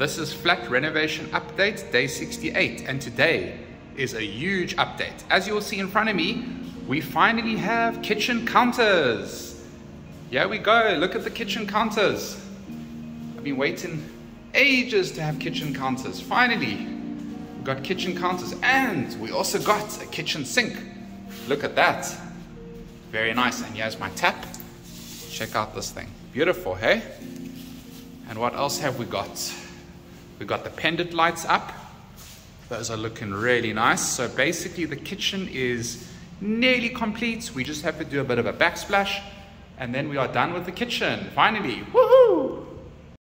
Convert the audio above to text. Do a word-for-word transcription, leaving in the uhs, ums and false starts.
This is Flat Renovation Update, day sixty-eight, and today is a huge update. As you'll see in front of me, we finally have kitchen counters. Here we go, look at the kitchen counters. I've been waiting ages to have kitchen counters. Finally, we've got kitchen counters, and we also got a kitchen sink. Look at that. Very nice, and here's my tap. Check out this thing. Beautiful, hey? And what else have we got? We got the pendant lights up. Those are looking really nice. So basically the kitchen is nearly complete. We just have to do a bit of a backsplash and then we are done with the kitchen. Finally, woohoo!